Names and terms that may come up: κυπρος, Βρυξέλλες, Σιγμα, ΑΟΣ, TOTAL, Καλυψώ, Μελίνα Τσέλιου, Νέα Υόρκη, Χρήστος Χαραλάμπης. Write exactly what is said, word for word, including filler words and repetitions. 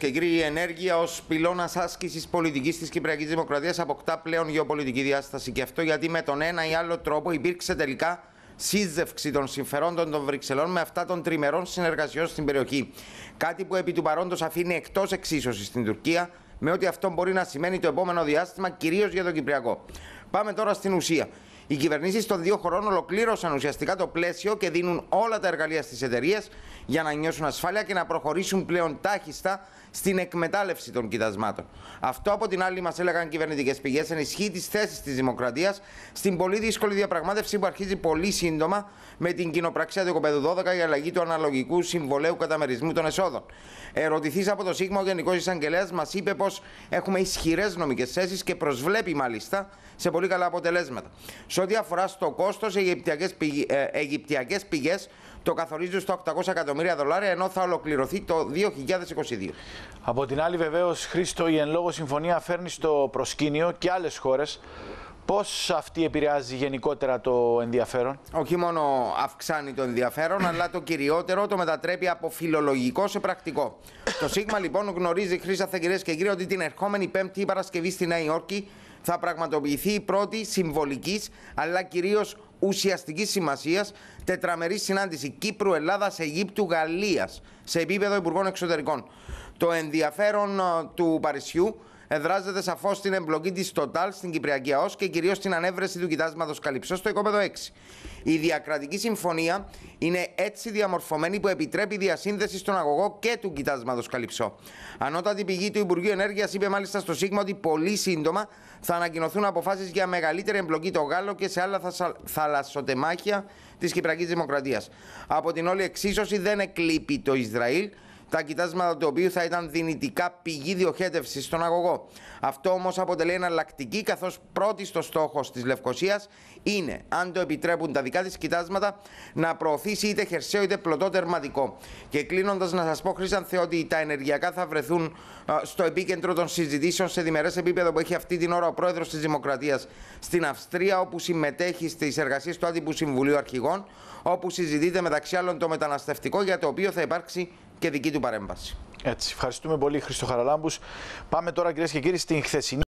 και κύριοι, η ενέργεια ως πυλώνας άσκησης πολιτικής της Κυπριακής Δημοκρατίας αποκτά πλέον γεωπολιτική διάσταση. Και αυτό γιατί με τον ένα ή άλλο τρόπο υπήρξε τελικά σύζευξη των συμφερόντων των Βρυξελών με αυτά των τριμερών συνεργασιών στην περιοχή. Κάτι που επί του παρόντος αφήνει εκτός εξίσωσης στην Τουρκία, με ό,τι αυτό μπορεί να σημαίνει το επόμενο διάστημα, κυρίως για το Κυπριακό. Πάμε τώρα στην ουσία. Οι κυβερνήσεις των δύο χωρών ολοκλήρωσαν ουσιαστικά το πλαίσιο και δίνουν όλα τα εργαλεία στις εταιρείες για να νιώσουν ασφάλεια και να προχωρήσουν πλέον τάχιστα στην εκμετάλλευση των κοιτασμάτων. Αυτό, από την άλλη, μας έλεγαν κυβερνητικές πηγές, ενισχύει τις θέσεις της Δημοκρατίας στην πολύ δύσκολη διαπραγμάτευση που αρχίζει πολύ σύντομα με την κοινοπραξία του οικοπαίδου δώδεκα για αλλαγή του αναλογικού συμβολαίου καταμερισμού των εσόδων. Ερωτηθής από το Σίγμα, ο Γενικός Εισαγγελέας μας είπε πως έχουμε ισχυρές νομικές θέσεις και προσβλέπει μάλιστα σε πολύ καλά αποτελέσματα. Σε ό,τι αφορά στο κόστος, οι αιγυπτιακές πηγές το καθορίζουν στα οκτακόσια εκατομμύρια δολάρια, ενώ θα ολοκληρωθεί το δύο χιλιάδες είκοσι δύο. Από την άλλη, βεβαίως, Χρήστο, η εν λόγω συμφωνία φέρνει στο προσκήνιο και άλλες χώρες. Πώς αυτή επηρεάζει γενικότερα το ενδιαφέρον? Όχι μόνο αυξάνει το ενδιαφέρον, αλλά το κυριότερο, το μετατρέπει από φιλολογικό σε πρακτικό. Το Σίγμα, λοιπόν, γνωρίζει, Χρήσταθε, κυρίες και κύριοι, ότι την ερχόμενη Πέμπτη Παρασκευή στη Νέα Υόρκη θα πραγματοποιηθεί η πρώτη συμβολικής, αλλά κυρίως ουσιαστικής σημασίας τετραμερή συνάντηση Κύπρου, Ελλάδας, Αιγύπτου, Γαλλίας σε επίπεδο Υπουργών Εξωτερικών. Το ενδιαφέρον του Παρισιού εδράζεται σαφώς στην εμπλοκή της TOTAL στην Κυπριακή ΑΟΣ και κυρίως στην ανέβρεση του κοιτάσματος Καλυψώ στο οικόπεδο έξι. Η διακρατική συμφωνία είναι έτσι διαμορφωμένη που επιτρέπει διασύνδεση στον αγωγό και του κοιτάσματος Καλυψώ. Ανώτατη πηγή του Υπουργείου Ενέργειας είπε μάλιστα στο Σίγμα ότι πολύ σύντομα θα ανακοινωθούν αποφάσεις για μεγαλύτερη εμπλοκή των Γάλλων και σε άλλα θαλασσοτεμάχια της Κυπριακής Δημοκρατίας. Από την όλη εξίσωση δεν εκλείπει το Ισραήλ, τα κοιτάσματα του οποίου θα ήταν δυνητικά πηγή διοχέτευσης στον αγωγό. Αυτό όμως αποτελεί εναλλακτική, καθώς πρώτιστος στόχος της Λευκωσίας είναι, αν το επιτρέπουν τα δικά της κοιτάσματα, να προωθήσει είτε χερσαίο είτε πλωτό τερματικό. Και κλείνοντας, να σας πω, Χρήστανθε, ότι τα ενεργειακά θα βρεθούν στο επίκεντρο των συζητήσεων σε διμερές επίπεδο που έχει αυτή την ώρα ο πρόεδρος της Δημοκρατίας στην Αυστρία, όπου συμμετέχει στις εργασίες του Άτυπου Συμβουλίου Αρχηγών, όπου συζητείται μεταξύ άλλων το μεταναστευτικό, για το οποίο θα υπάρξει και δική του παρέμβαση. Έτσι, ευχαριστούμε πολύ, Χρήστο Χαραλάμπους. Πάμε τώρα, κυρίες και κύριοι, στην χθεσινή